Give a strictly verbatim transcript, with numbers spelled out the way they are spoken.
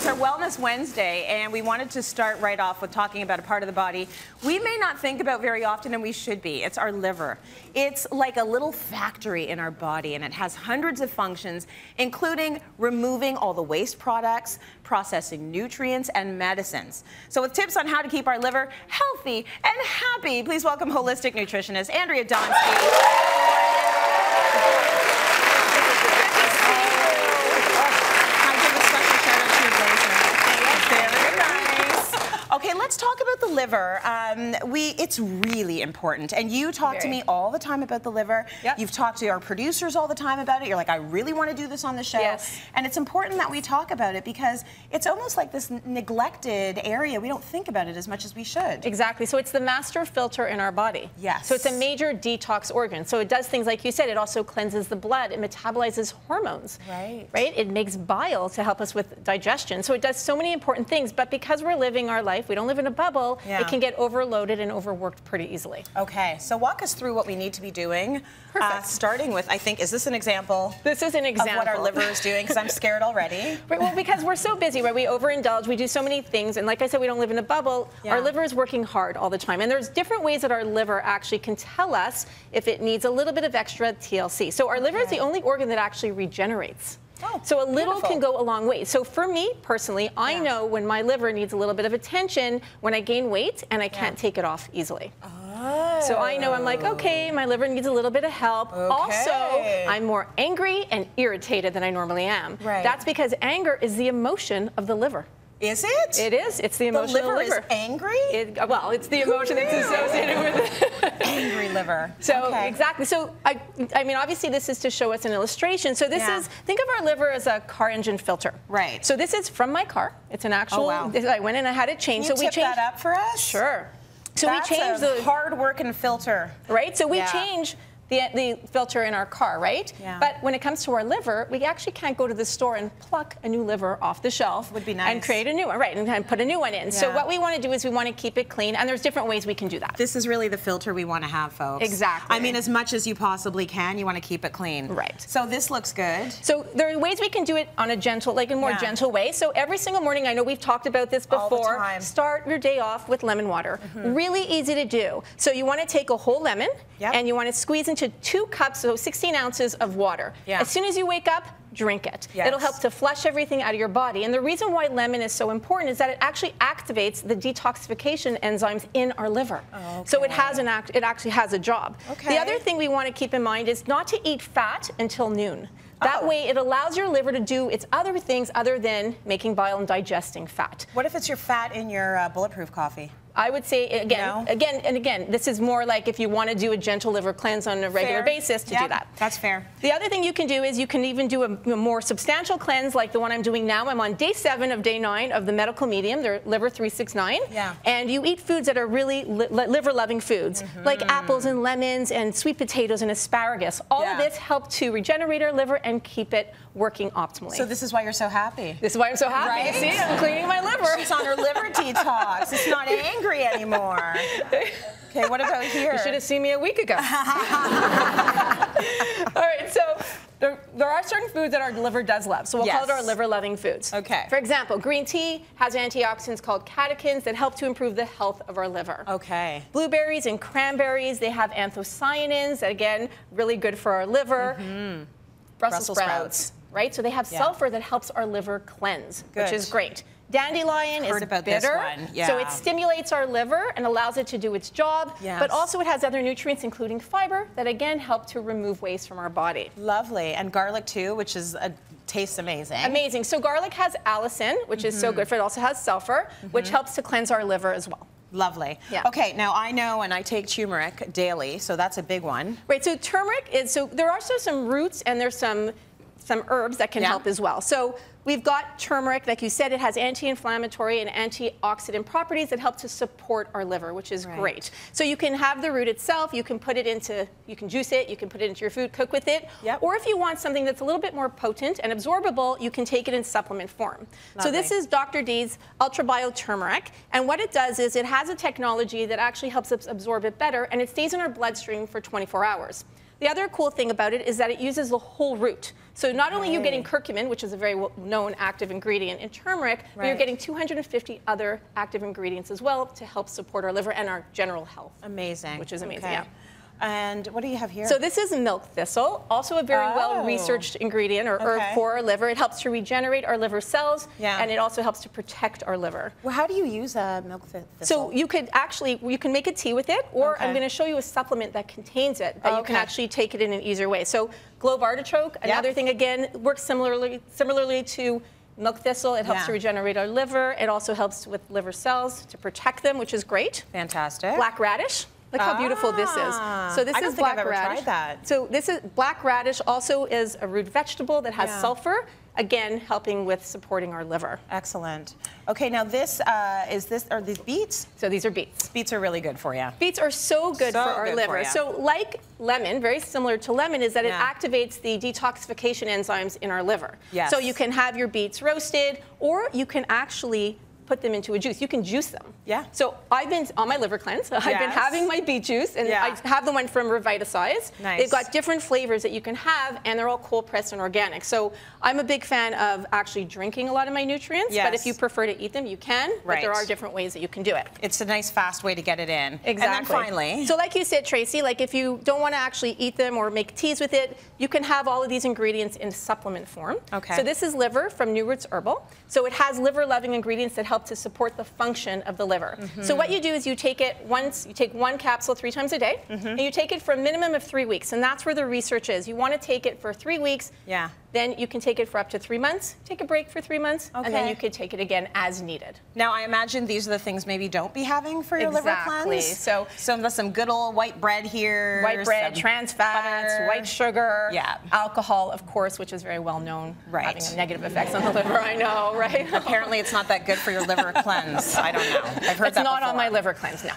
It's our Wellness Wednesday, and we wanted to start right off with talking about a part of the body we may not think about very often, and we should be. It's our liver. It's like a little factory in our body, and it has hundreds of functions, including removing all the waste products, processing nutrients, and medicines. So with tips on how to keep our liver healthy and happy, please welcome holistic nutritionist Andrea Donsky. Okay, let's talk about the liver. Um, we, it's really important. And you talk Very. to me all the time about the liver. Yep. You've talked to our producers all the time about it. You're like, I really want to do this on the show. Yes. And it's important that we talk about it because it's almost like this neglected area. We don't think about it as much as we should. Exactly. So it's the master filter in our body. Yes. So it's a major detox organ. So it does things like you said. It also cleanses the blood. It metabolizes hormones. Right. Right? It makes bile to help us with digestion. So it does so many important things. But because we're living our life, we don't live in a bubble, yeah. it can get overloaded and overworked pretty easily. Okay, so walk us through what we need to be doing. Perfect. Uh, starting with, I think, is this an example? This is an example. Of what our liver is doing, because I'm scared already. Right, well, because we're so busy, right? We overindulge, we do so many things, and like I said, we don't live in a bubble. Yeah. Our liver is working hard all the time, and there's different ways that our liver actually can tell us if it needs a little bit of extra T L C. So our okay. liver is the only organ that actually regenerates. Oh, so a little beautiful. can go a long way. So for me personally, I yeah. know when my liver needs a little bit of attention when I gain weight and I can't yeah. take it off easily. Oh. So I know I'm like, okay, my liver needs a little bit of help. Okay. Also, I'm more angry and irritated than I normally am. Right. That's because anger is the emotion of the liver. Is it? It is. It's the emotion of the liver. The liver is angry? It, well, it's the emotion that's associated with it. Angry liver. So, okay. exactly. So, I, I mean, obviously this is to show us an illustration. So this yeah. is, think of our liver as a car engine filter. Right. So this is from my car. It's an actual, oh, wow. I went and I had it changed. Can you so tip we changed, that up for us? Sure. So that's we changed a the hard working filter. Right? So we yeah. change The, the filter in our car, right? Yeah. But when it comes to our liver, we actually can't go to the store and pluck a new liver off the shelf. Would be nice. And create a new one, right, and, and put a new one in. Yeah. So what we want to do is we want to keep it clean, and there's different ways we can do that. This is really the filter we want to have, folks. Exactly. I mean, as much as you possibly can, you want to keep it clean. Right. So this looks good. So there are ways we can do it on a gentle, like a more yeah. gentle way. So every single morning, I know we've talked about this before. All the time. Start your day off with lemon water. Mm-hmm. Really easy to do. So you want to take a whole lemon, yep. and you want to squeeze into to two cups, so sixteen ounces of water. Yeah. As soon as you wake up, drink it. Yes. It'll help to flush everything out of your body. And the reason why lemon is so important is that it actually activates the detoxification enzymes in our liver. Okay. So it has an act, it actually has a job. Okay. The other thing we want to keep in mind is not to eat fat until noon. That oh. way it allows your liver to do its other things other than making bile and digesting fat. What if it's your fat in your uh, Bulletproof coffee? I would say, again, no. again, and again, this is more like if you want to do a gentle liver cleanse on a regular fair. basis to yep, do that. That's fair. The other thing you can do is you can even do a, a more substantial cleanse like the one I'm doing now. I'm on day seven of day nine of the Medical Medium, their Liver three sixty-nine. Yeah. And you eat foods that are really li liver-loving foods, mm-hmm. like apples and lemons and sweet potatoes and asparagus. All yeah. of this help to regenerate our liver and keep it working optimally. So this is why you're so happy. This is why I'm so happy. Right? See, I'm cleaning my liver. She's on her liver detox. It's not angry. Angry anymore. Okay, what about here? You should have seen me a week ago. All right, so there, there are certain foods that our liver does love, so we'll yes. call it our liver-loving foods. Okay. For example, green tea has antioxidants called catechins that help to improve the health of our liver. Okay. Blueberries and cranberries, they have anthocyanins, again, really good for our liver. Mm-hmm. Brussels, Brussels sprouts, sprouts, right? So they have yeah. sulfur that helps our liver cleanse, good. which is great. Dandelion is bitter, yeah. so it stimulates our liver and allows it to do its job, yes. but also it has other nutrients, including fiber, that again help to remove waste from our body. Lovely, and garlic too, which is a, tastes amazing. Amazing, so garlic has allicin, which mm-hmm. is so good for it, it also has sulfur, mm-hmm. which helps to cleanse our liver as well. Lovely. Yeah. Okay, now I know and I take turmeric daily, so that's a big one. Right, so turmeric is, so there are also some roots and there's some some herbs that can yeah. help as well. So we've got turmeric, like you said, it has anti-inflammatory and antioxidant properties that help to support our liver, which is right. great. So you can have the root itself, you can put it into, you can juice it, you can put it into your food, cook with it, yep. or if you want something that's a little bit more potent and absorbable, you can take it in supplement form. Lovely. So this is Doctor D's Ultra Bio Turmeric, and what it does is it has a technology that actually helps us absorb it better, and it stays in our bloodstream for twenty-four hours. The other cool thing about it is that it uses the whole root. So not only are you getting curcumin, which is a very known active ingredient in turmeric, right. but you're getting two hundred fifty other active ingredients as well to help support our liver and our general health. Amazing. Which is amazing, okay. yeah. And what do you have here? So this is milk thistle, also a very oh. well-researched ingredient or herb okay. for our liver. It helps to regenerate our liver cells, yeah. and it also helps to protect our liver. Well, how do you use uh, milk thistle? So you could actually, you can make a tea with it, or okay. I'm going to show you a supplement that contains it, but okay. you can actually take it in an easier way. So clove artichoke, another yep. thing again, works similarly, similarly to milk thistle. It helps yeah. to regenerate our liver. It also helps with liver cells to protect them, which is great. Fantastic. Black radish. Look how ah, beautiful this is. So this I don't is think black I've ever radish. Tried that. So this is black radish. Also is a root vegetable that has yeah. sulfur. Again, helping with supporting our liver. Excellent. Okay, now this uh, is this are these beets? So these are beets. Beets are really good for you. Beets are so good so for our good liver. For so like lemon, very similar to lemon, is that yeah. it activates the detoxification enzymes in our liver. Yes. So you can have your beets roasted, or you can actually put them into a juice. You can juice them. Yeah. So I've been on my liver cleanse. Yes. I've been having my beet juice, and yeah. I have the one from RevitaSize. Nice. They've got different flavors that you can have, and they're all cold pressed and organic. So I'm a big fan of actually drinking a lot of my nutrients, yes. but if you prefer to eat them, you can. Right. But there are different ways that you can do it. It's a nice fast way to get it in. Exactly. And then finally. So like you said, Tracy, like if you don't want to actually eat them or make teas with it, you can have all of these ingredients in supplement form. Okay. So this is liver from New Roots Herbal. So it has liver-loving ingredients that help to support the function of the liver. Mm-hmm. So what you do is you take it once, you take one capsule three times a day, mm-hmm. and you take it for a minimum of three weeks. And that's where the research is. You want to take it for three weeks. Yeah. Then you can take it for up to three months, take a break for three months, okay. and then you could take it again as needed. Now, I imagine these are the things maybe don't be having for your exactly. liver cleanse. So, so some good old white bread here. White bread, trans fats, butter, white sugar, yeah. alcohol, of course, which is very well known, right. having a negative effect on the liver, I know, right? Apparently, it's not that good for your liver cleanse. I don't know. I've heard it's that It's not before. On my liver cleanse, no.